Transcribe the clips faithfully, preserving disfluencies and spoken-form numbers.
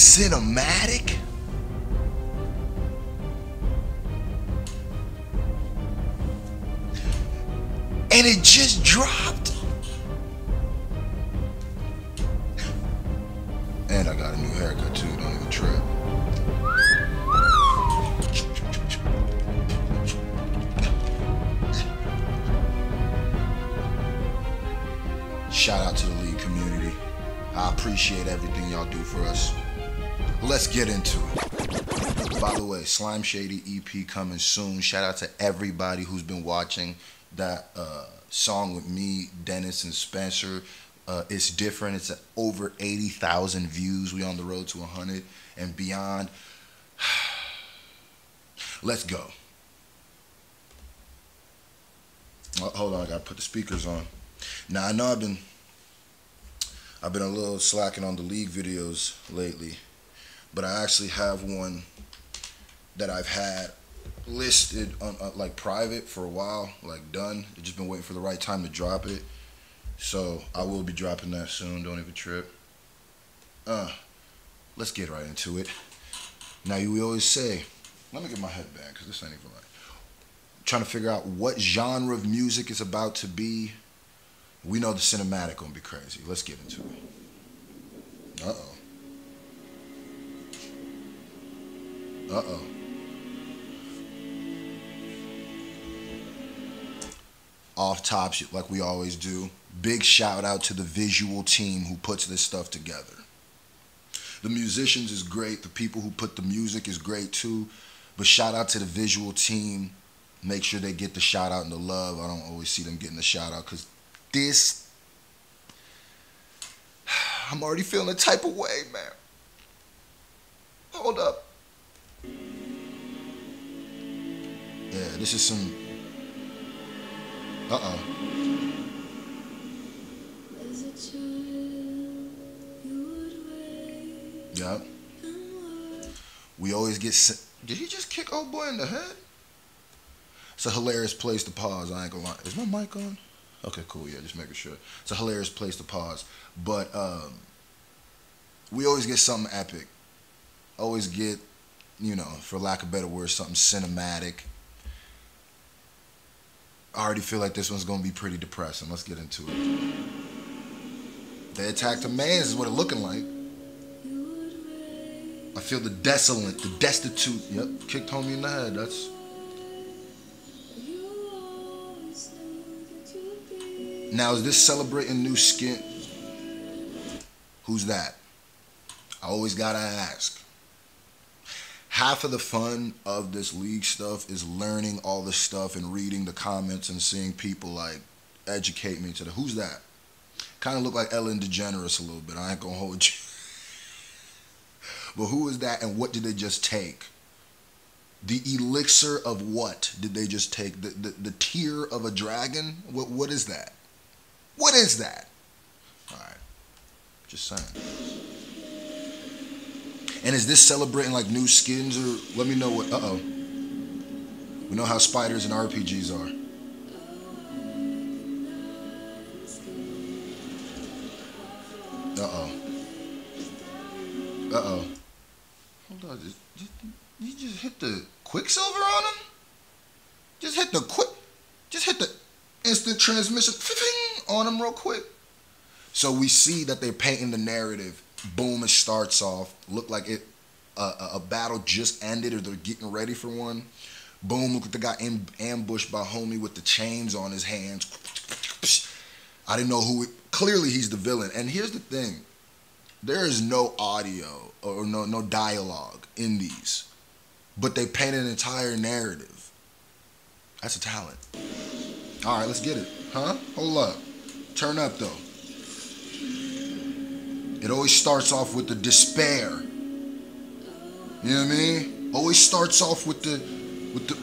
cinematic? And it just dropped. And I got a new haircut too, don't even trip. Shout out to the League community. I appreciate everything y'all do for us. Let's get into it. By the way, Slime Shady E P coming soon. Shout out to everybody who's been watching that uh, song with me, Dennis, and Spencer. Uh, it's different. It's over eighty thousand views. We on the road to one hundred and beyond. Let's go. Oh, hold on, I gotta put the speakers on. Now I know I've been, I've been a little slacking on the League videos lately, but I actually have one that I've had listed on uh, like private for a while, like done. I've just been waiting for the right time to drop it. So I will be dropping that soon, don't even trip. Uh, let's get right into it. Now you always say, let me get my head back because this ain't even right. I'm trying to figure out what genre of music it's about to be. We know the cinematic gonna be crazy. Let's get into it. Uh-oh. Uh-oh. Off top shit like we always do. Big shout out to the visual team who puts this stuff together. The musicians is great. The people who put the music is great too. But shout out to the visual team. Make sure they get the shout out and the love. I don't always see them getting the shout out because this, I'm already feeling the type of way, man. Hold up. Yeah, this is some. Uh-oh. Yeah. We always get sick. Did he just kick old boy in the head? It's a hilarious place to pause. I ain't gonna lie. Is my mic on? Okay, cool. Yeah, just making sure. It's a hilarious place to pause. But um, we always get something epic. Always get, you know, for lack of better words, something cinematic. I already feel like this one's going to be pretty depressing. Let's get into it. They attacked a man is what it's looking like. I feel the desolate, the destitute. Yep, kicked homie in the head. That's... Now, is this celebrating new skin? Who's that? I always got to ask. Half of the fun of this League stuff is learning all this stuff and reading the comments and seeing people like educate me to the who's that? Kind of look like Ellen DeGeneres a little bit. I ain't gonna hold you. But who is that and what did they just take? The elixir of what did they just take? The the, the tear of a dragon? What what is that? What is that? All right, just saying. And is this celebrating like new skins or let me know what, uh-oh. We know how spiders and R P Gs are. Uh-oh. Uh-oh. Hold on, you just hit the Quicksilver on him? Just hit the quick, just hit the instant transmission on him real quick. So we see that they're painting the narrative. Boom, it starts off. Look like it uh, a battle just ended or they're getting ready for one. Boom, look at the guy am ambushed by homie with the chains on his hands. I didn't know who it, clearly he's the villain. And here's the thing. There is no audio or no, no dialogue in these. But they paint an entire narrative. That's a talent. All right, let's get it. Huh? Hold up. Turn up, though. It always starts off with the despair. You know what I mean? Always starts off with the, with the.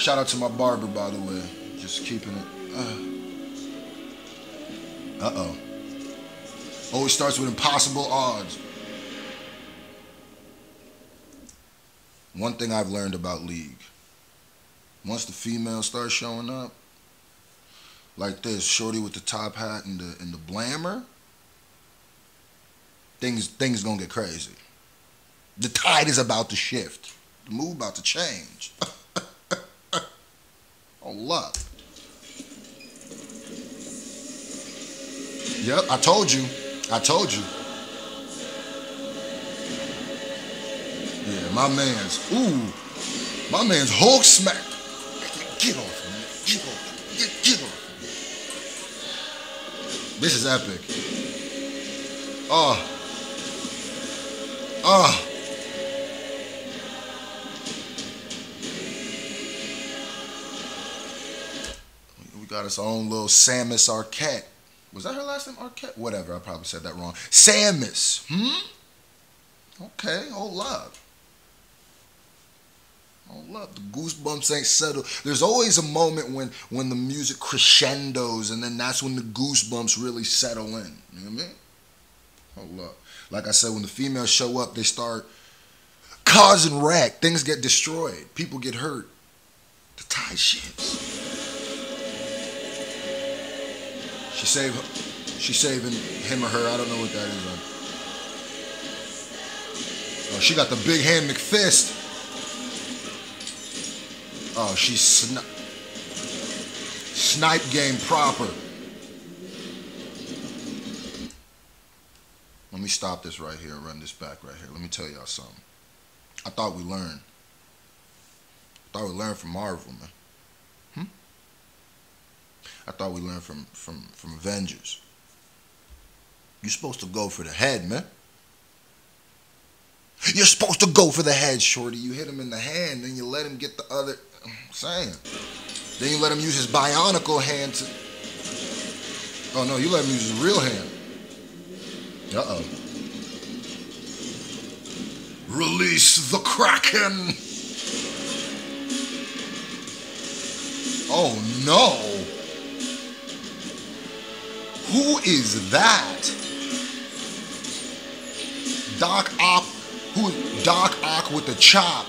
Shout out to my barber, by the way. Just keeping it. Uh, uh oh. Always starts with impossible odds. One thing I've learned about League. Once the females start showing up, like this, shorty with the top hat and the and the blamer. Things, things gonna get crazy. The tide is about to shift. The mood about to change. Oh, luck. Yep, I told you. I told you. Yeah, my man's, ooh, my man's Hulk smack. Get off me. Get off me. Get, get off me. This is epic. Oh. Oh. We got his own little Samus Arquette. Was that her last name? Arquette? Whatever, I probably said that wrong. Samus. Hmm? Okay, oh love. Oh love. The goosebumps ain't settled. There's always a moment when when the music crescendos, and then that's when the goosebumps really settle in. You know what I mean? Oh love. Like I said, when the females show up, they start causing wreck. Things get destroyed. People get hurt. The tide shifts. She save, she's saving him or her. I don't know what that is. Oh, she got the big hand McFist. Oh, she's sni snipe game proper. Let me stop this right here and run this back right here. Let me tell y'all something. I thought we learned. I thought we learned from Marvel, man. Hmm? I thought we learned from, from, from Avengers. You're supposed to go for the head, man. You're supposed to go for the head, shorty. You hit him in the hand, then you let him get the other... I'm saying. Then you let him use his bionicle hand to... Oh, no, you let him use his real hand. Uh-oh. Release the Kraken! Oh, no! Who is that? Doc Ock... Who is Doc Ock with the chop?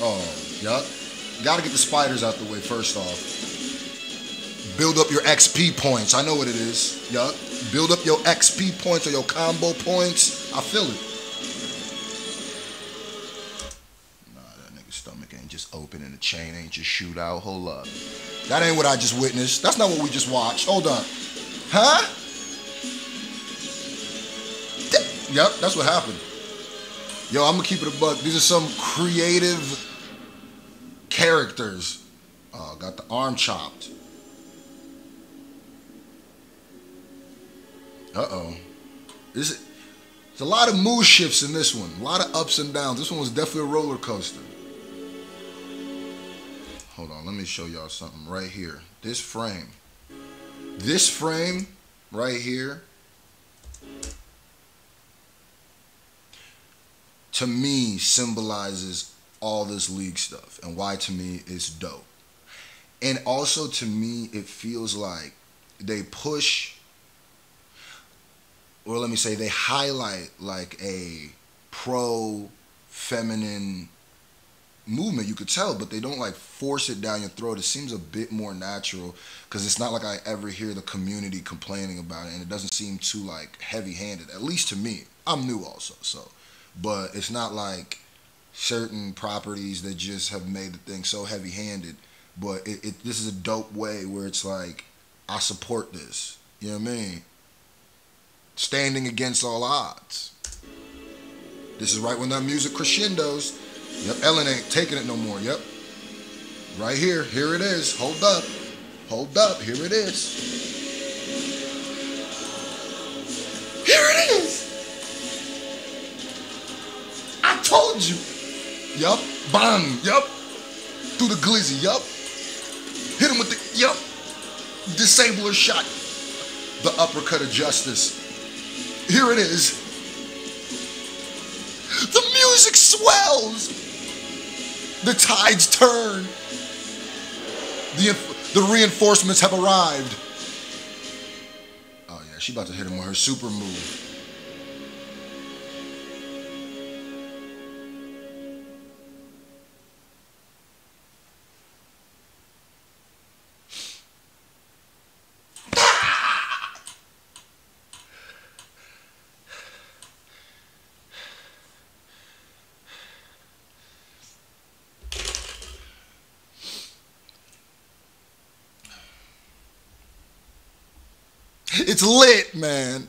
Oh, yup. Gotta get the spiders out the way first off. Build up your X P points. I know what it is. Yup. Build up your X P points or your combo points. I feel it. Nah, that nigga's stomach ain't just open and the chain ain't just shoot out. Hold up. That ain't what I just witnessed. That's not what we just watched. Hold on. Huh? Yup, that's what happened. Yo, I'm gonna keep it a buck. These are some creative characters. Oh, got the arm chopped. Uh-oh. Is it? There's a lot of mood shifts in this one. A lot of ups and downs. This one was definitely a roller coaster. Hold on. Let me show y'all something right here. This frame. This frame right here. To me, symbolizes all this League stuff. And why to me it's dope. And also to me, it feels like they push... Or let me say, they highlight like a pro-feminine movement. You could tell, but they don't like force it down your throat. It seems a bit more natural because it's not like I ever hear the community complaining about it, and it doesn't seem too like heavy-handed. At least to me, I'm new also, so. But it's not like certain properties that just have made the thing so heavy-handed. But it, it this is a dope way where it's like I support this. You know what I mean? Standing against all odds. This is right when that music crescendos. Yep, Ellen ain't taking it no more. Yep. Right here. Here it is. Hold up. Hold up. Here it is. Here it is. I told you. Yup. Bang. Yup. Through the glizzy. Yup. Hit him with the... Yup. Disabler shot. The uppercut of justice. Here it is. The music swells. The tides turn. The, the reinforcements have arrived. Oh yeah, she about to hit him with her super move. It's lit, man.